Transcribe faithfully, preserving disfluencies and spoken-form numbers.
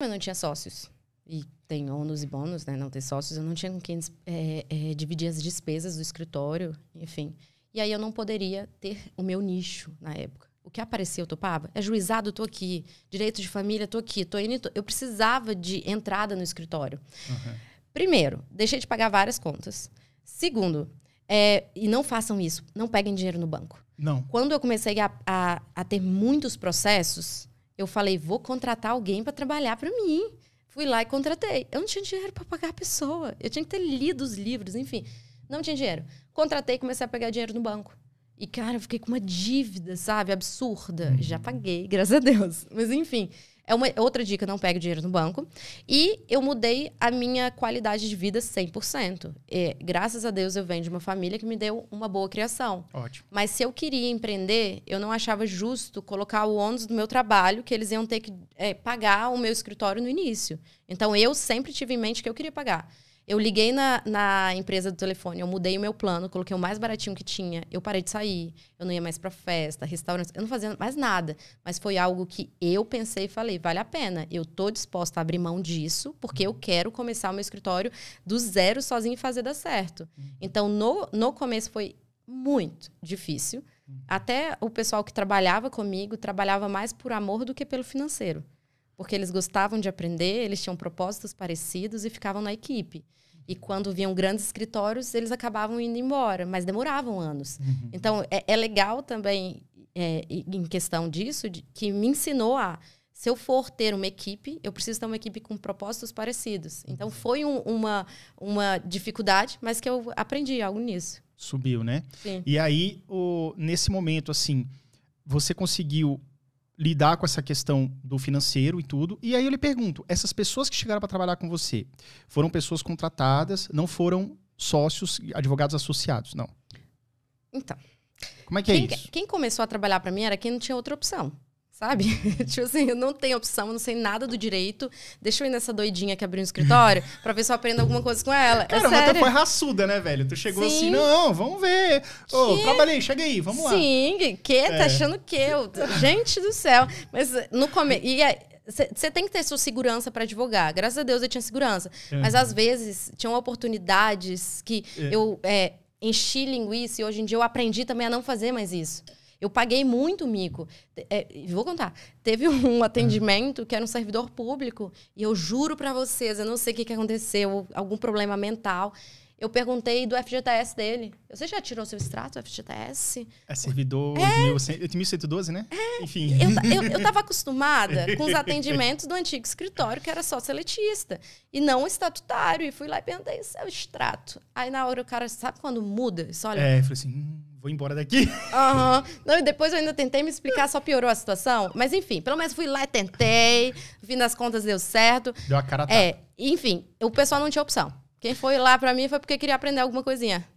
Eu não tinha sócios. E tem ônus e bônus, né? Não ter sócios. Eu não tinha com quem é, é, dividir as despesas do escritório, enfim. E aí eu não poderia ter o meu nicho na época. O que aparecia eu topava. É juizado, eu tô aqui. Direito de família, tô aqui. Tô indo, tô... Eu precisava de entrada no escritório. Uhum. Primeiro, deixei de pagar várias contas. Segundo, é, e não façam isso. Não peguem dinheiro no banco. Não. Quando eu comecei a, a, a ter muitos processos, eu falei, vou contratar alguém para trabalhar para mim. Fui lá e contratei. Eu não tinha dinheiro para pagar a pessoa. Eu tinha que ter lido os livros, enfim. Não tinha dinheiro. Contratei e comecei a pegar dinheiro no banco. E, cara, eu fiquei com uma dívida, sabe? Absurda. Uhum. Já paguei, graças a Deus. Mas, enfim, é uma outra dica, não pegue dinheiro no banco. E eu mudei a minha qualidade de vida cem por cento. E, graças a Deus, eu venho de uma família que me deu uma boa criação. Ótimo. Mas se eu queria empreender, eu não achava justo colocar o ônus do meu trabalho, que eles iam ter que é, pagar o meu escritório no início. Então, eu sempre tive em mente que eu queria pagar. Eu liguei na, na empresa do telefone, eu mudei o meu plano, coloquei o mais baratinho que tinha, eu parei de sair, eu não ia mais pra festa, restaurante, eu não fazia mais nada. Mas foi algo que eu pensei e falei, vale a pena, eu tô disposta a abrir mão disso, porque eu quero começar o meu escritório do zero sozinho e fazer dar certo. Então, no, no começo foi muito difícil. Até o pessoal que trabalhava comigo, trabalhava mais por amor do que pelo financeiro. Porque eles gostavam de aprender, eles tinham propósitos parecidos e ficavam na equipe. E quando vinham grandes escritórios, eles acabavam indo embora, mas demoravam anos. Uhum. Então, é, é legal também, é, em questão disso, de, que me ensinou a... Se eu for ter uma equipe, eu preciso ter uma equipe com propósitos parecidos. Então, foi um, uma, uma dificuldade, mas que eu aprendi algo nisso. Subiu, né? Sim. E aí, o, nesse momento, assim, você conseguiu lidar com essa questão do financeiro e tudo. E aí eu lhe pergunto, essas pessoas que chegaram para trabalhar com você, foram pessoas contratadas, não foram sócios, advogados associados, não? Então. Como é que é isso? Quem começou a trabalhar para mim era quem não tinha outra opção, sabe? Tipo assim, eu não tenho opção, eu não sei nada do direito. Deixa eu ir nessa doidinha que abriu um escritório pra ver se eu aprendo alguma coisa com ela. Cara, mas tu foi raçuda, né, velho? Tu chegou Sim. assim, não, vamos ver. Ô, que... oh, trabalhei, chega aí, vamos lá. Sim, que? É. Tá achando que? Eu... Gente do céu. Mas no começo... E aí... Você tem que ter sua segurança para advogar. Graças a Deus eu tinha segurança. Uhum. Mas às vezes tinham oportunidades que uhum. eu é, enchi linguiça e hoje em dia eu aprendi também a não fazer mais isso. Eu paguei muito mico. É, vou contar. Teve um atendimento que era um servidor público. E eu juro para vocês, eu não sei o que, que aconteceu, algum problema mental. Eu perguntei do F G T S dele. Você já tirou seu extrato do F G T S? É servidor é. oito mil cento e doze, né? É. Enfim. Eu, eu, eu tava acostumada com os atendimentos do antigo escritório, que era só seletista. E não estatutário. E fui lá e perguntei, seu extrato. Aí na hora o cara, sabe quando muda? Só olha, é, eu falei assim... Hum. Vou embora daqui. Aham. Uhum. Não, e depois eu ainda tentei me explicar, só piorou a situação. Mas, enfim, pelo menos fui lá e tentei. No fim das contas, deu certo. Deu a cara a tapa. É, enfim, o pessoal não tinha opção. Quem foi lá pra mim foi porque queria aprender alguma coisinha.